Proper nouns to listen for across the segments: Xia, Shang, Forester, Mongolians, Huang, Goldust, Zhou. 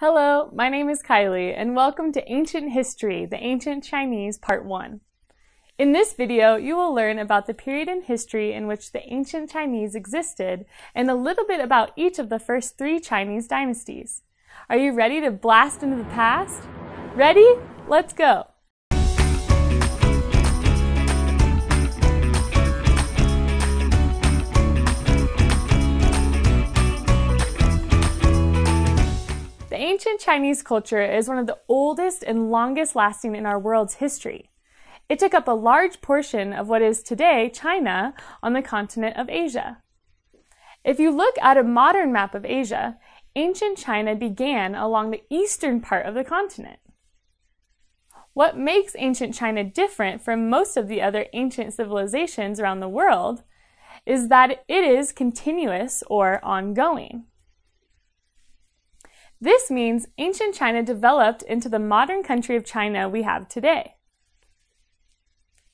Hello, my name is Kylie, and welcome to Ancient History, the Ancient Chinese, Part 1. In this video, you will learn about the period in history in which the ancient Chinese existed, and a little bit about each of the first three Chinese dynasties. Are you ready to blast into the past? Ready? Let's go! Ancient Chinese culture is one of the oldest and longest lasting in our world's history. It took up a large portion of what is today China on the continent of Asia. If you look at a modern map of Asia, ancient China began along the eastern part of the continent. What makes ancient China different from most of the other ancient civilizations around the world is that it is continuous or ongoing. This means ancient China developed into the modern country of China we have today.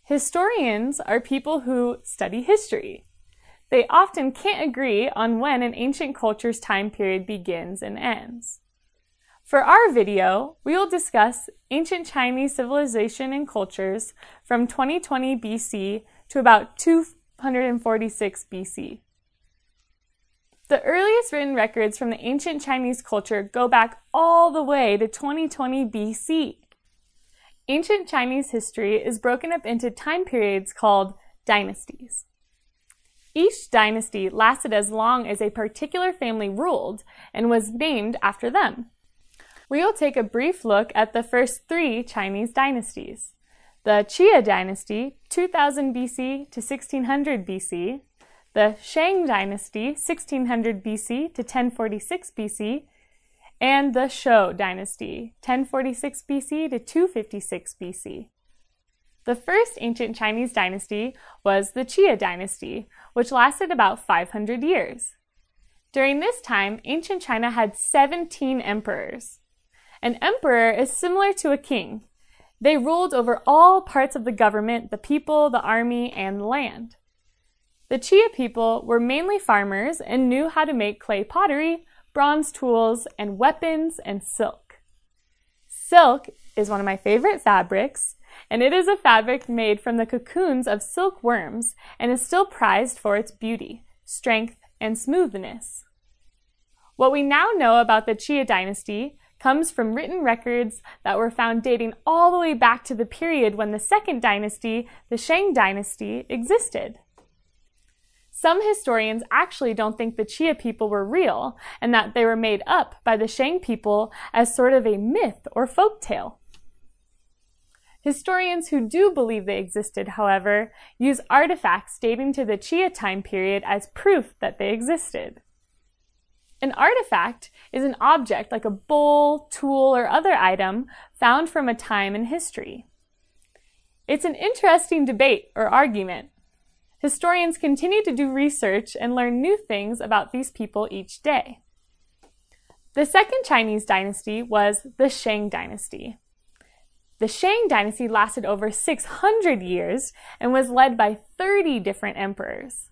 Historians are people who study history. They often can't agree on when an ancient culture's time period begins and ends. For our video, we will discuss ancient Chinese civilization and cultures from 2020 BC to about 246 BC. The earliest written records from the ancient Chinese culture go back all the way to 2020 BC. Ancient Chinese history is broken up into time periods called dynasties. Each dynasty lasted as long as a particular family ruled and was named after them. We will take a brief look at the first three Chinese dynasties: the Xia dynasty, 2000 BC to 1600 BC, the Shang dynasty, 1600 BC to 1046 BC, and the Zhou dynasty, 1046 BC to 256 BC. The first ancient Chinese dynasty was the Xia dynasty, which lasted about 500 years. During this time, ancient China had 17 emperors. An emperor is similar to a king. They ruled over all parts of the government, the people, the army, and the land. The Xia people were mainly farmers and knew how to make clay pottery, bronze tools, and weapons, and silk. Silk is one of my favorite fabrics, and it is a fabric made from the cocoons of silkworms and is still prized for its beauty, strength, and smoothness. What we now know about the Xia dynasty comes from written records that were found dating all the way back to the period when the second dynasty, the Shang dynasty, existed. Some historians actually don't think the Xia people were real and that they were made up by the Shang people as sort of a myth or folktale. Historians who do believe they existed, however, use artifacts dating to the Xia time period as proof that they existed. An artifact is an object like a bowl, tool, or other item found from a time in history. It's an interesting debate or argument. Historians continue to do research and learn new things about these people each day. The second Chinese dynasty was the Shang dynasty. The Shang dynasty lasted over 600 years and was led by 30 different emperors.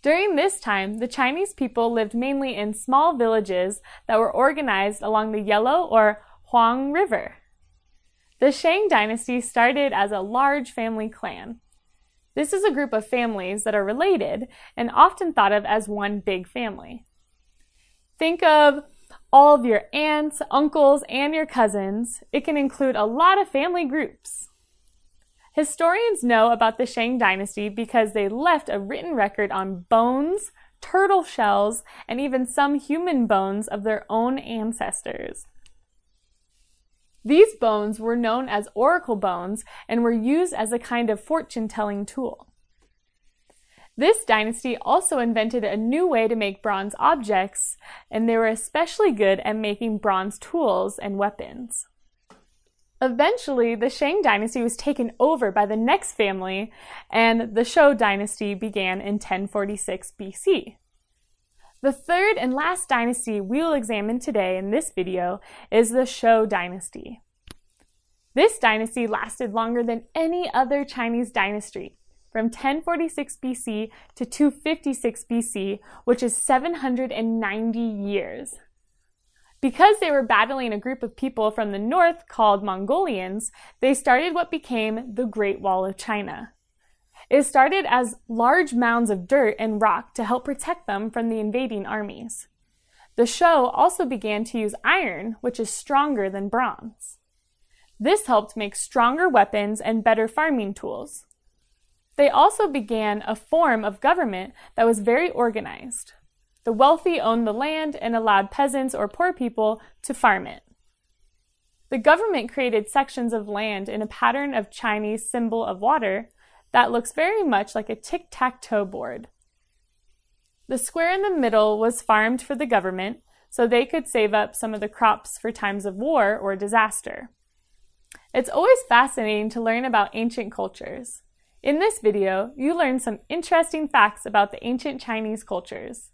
During this time, the Chinese people lived mainly in small villages that were organized along the Yellow or Huang River. The Shang dynasty started as a large family clan. This is a group of families that are related and often thought of as one big family. Think of all of your aunts, uncles, and your cousins. It can include a lot of family groups. Historians know about the Shang dynasty because they left a written record on bones, turtle shells, and even some human bones of their own ancestors. These bones were known as oracle bones and were used as a kind of fortune-telling tool. This dynasty also invented a new way to make bronze objects, and they were especially good at making bronze tools and weapons. Eventually, the Shang dynasty was taken over by the next family, and the Zhou dynasty began in 1046 BC. The third and last dynasty we'll examine today in this video is the Zhou dynasty. This dynasty lasted longer than any other Chinese dynasty, from 1046 BC to 256 BC, which is 790 years. Because they were battling a group of people from the north called Mongolians, they started what became the Great Wall of China. It started as large mounds of dirt and rock to help protect them from the invading armies. The Zhou also began to use iron, which is stronger than bronze. This helped make stronger weapons and better farming tools. They also began a form of government that was very organized. The wealthy owned the land and allowed peasants or poor people to farm it. The government created sections of land in a pattern of Chinese symbol of water that looks very much like a tic-tac-toe board. The square in the middle was farmed for the government so they could save up some of the crops for times of war or disaster. It's always fascinating to learn about ancient cultures. In this video, you learned some interesting facts about the ancient Chinese cultures.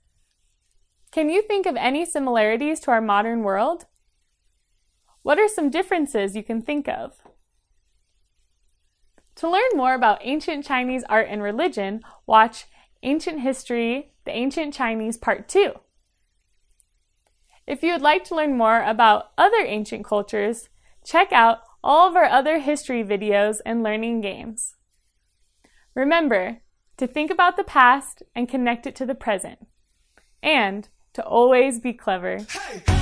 Can you think of any similarities to our modern world? What are some differences you can think of? To learn more about ancient Chinese art and religion, watch Ancient History, The Ancient Chinese Part 2. If you would like to learn more about other ancient cultures, check out all of our other history videos and learning games. Remember to think about the past and connect it to the present. And to always be clever. Hey.